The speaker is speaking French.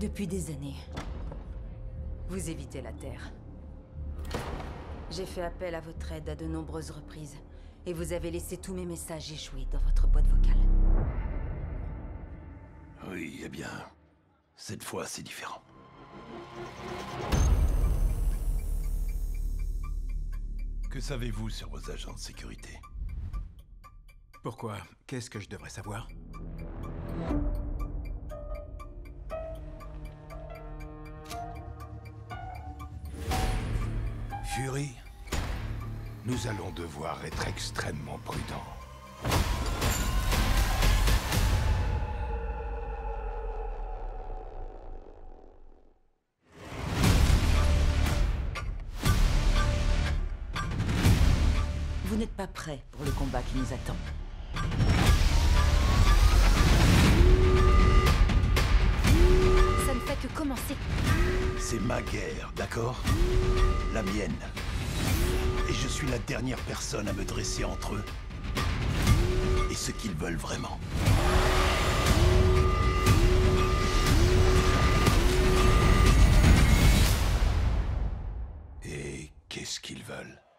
Depuis des années, vous évitez la Terre. J'ai fait appel à votre aide à de nombreuses reprises, et vous avez laissé tous mes messages échoués dans votre boîte vocale. Oui, eh bien, cette fois, c'est différent. Que savez-vous sur vos agents de sécurité? Pourquoi? Qu'est-ce que je devrais savoir? Fury, nous allons devoir être extrêmement prudents. Vous n'êtes pas prêts pour le combat qui nous attend. Ça ne fait que commencer. C'est ma guerre, d'accord? La mienne. Et je suis la dernière personne à me dresser entre eux et ce qu'ils veulent vraiment. Et qu'est-ce qu'ils veulent ?